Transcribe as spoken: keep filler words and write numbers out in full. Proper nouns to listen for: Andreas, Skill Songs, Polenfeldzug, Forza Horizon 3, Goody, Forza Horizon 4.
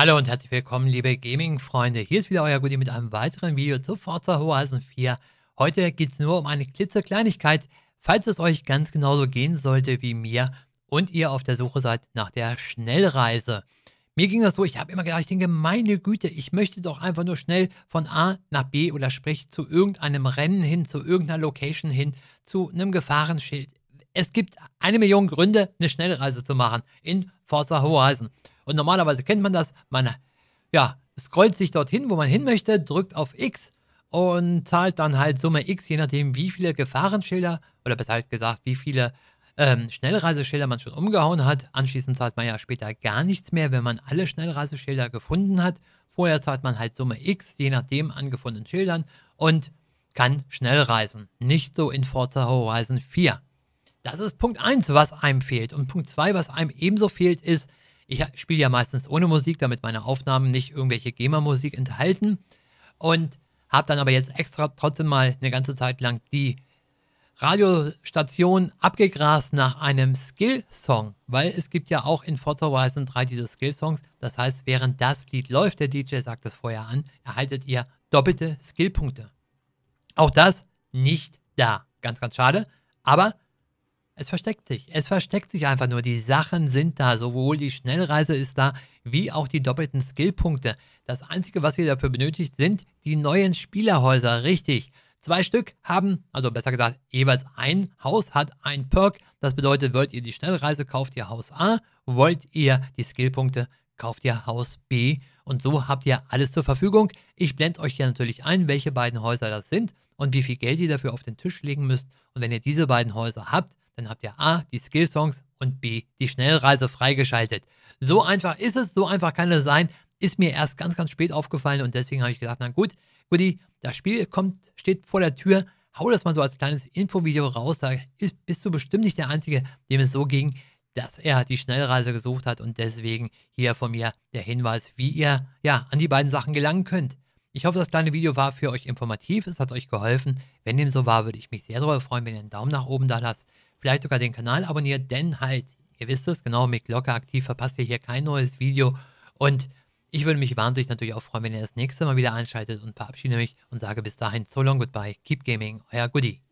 Hallo und herzlich willkommen, liebe Gaming-Freunde. Hier ist wieder euer Goodie mit einem weiteren Video zu Forza Horizon vier. Heute geht es nur um eine klitzekleinigkeit, falls es euch ganz genauso gehen sollte wie mir und ihr auf der Suche seid nach der Schnellreise. Mir ging das so, ich habe immer gedacht, ich denke, meine Güte, ich möchte doch einfach nur schnell von A nach B oder sprich zu irgendeinem Rennen hin, zu irgendeiner Location hin, zu einem Gefahrenschild. Es gibt eine Million Gründe, eine Schnellreise zu machen in Forza Horizon. Und normalerweise kennt man das, man ja, scrollt sich dorthin, wo man hin möchte, drückt auf X und zahlt dann halt Summe X, je nachdem wie viele Gefahrenschilder oder besser gesagt, wie viele ähm, Schnellreiseschilder man schon umgehauen hat. Anschließend zahlt man ja später gar nichts mehr, wenn man alle Schnellreiseschilder gefunden hat. Vorher zahlt man halt Summe X, je nachdem an gefundenen Schildern und kann schnell reisen. Nicht so in Forza Horizon vier. Das ist Punkt eins, was einem fehlt. Und Punkt zwei, was einem ebenso fehlt, ist, ich spiele ja meistens ohne Musik, damit meine Aufnahmen nicht irgendwelche GEMA-Musik enthalten. Und habe dann aber jetzt extra trotzdem mal eine ganze Zeit lang die Radiostation abgegrast nach einem Skill-Song. Weil es gibt ja auch in Forza Horizon drei diese Skill-Songs. Das heißt, während das Lied läuft, der D J sagt es vorher an, erhaltet ihr doppelte Skillpunkte. Auch das nicht da. Ganz, ganz schade. Aber es versteckt sich. Es versteckt sich einfach nur. Die Sachen sind da. Sowohl die Schnellreise ist da, wie auch die doppelten Skillpunkte. Das Einzige, was ihr dafür benötigt, sind die neuen Spielerhäuser. Richtig. Zwei Stück haben, also besser gesagt, jeweils ein Haus hat ein Perk. Das bedeutet, wollt ihr die Schnellreise, kauft ihr Haus A. Wollt ihr die Skillpunkte, kauft ihr Haus B. Und so habt ihr alles zur Verfügung. Ich blende euch hier natürlich ein, welche beiden Häuser das sind und wie viel Geld ihr dafür auf den Tisch legen müsst. Und wenn ihr diese beiden Häuser habt, dann habt ihr A, die Skill-Songs und B, die Schnellreise freigeschaltet. So einfach ist es, so einfach kann es sein. Ist mir erst ganz, ganz spät aufgefallen und deswegen habe ich gesagt, na gut, Goodie, das Spiel kommt, steht vor der Tür, hau das mal so als kleines Infovideo raus, da ist, bist du bestimmt nicht der Einzige, dem es so ging, dass er die Schnellreise gesucht hat und deswegen hier von mir der Hinweis, wie ihr ja an die beiden Sachen gelangen könnt. Ich hoffe, das kleine Video war für euch informativ, es hat euch geholfen. Wenn dem so war, würde ich mich sehr darüber freuen, wenn ihr einen Daumen nach oben da lasst. Vielleicht sogar den Kanal abonniert, denn halt, ihr wisst es, genau, mit Glocke aktiv, verpasst ihr hier kein neues Video. Und ich würde mich wahnsinnig natürlich auch freuen, wenn ihr das nächste Mal wieder einschaltet und verabschiede mich und sage bis dahin, so long, goodbye, keep gaming, euer Goodie.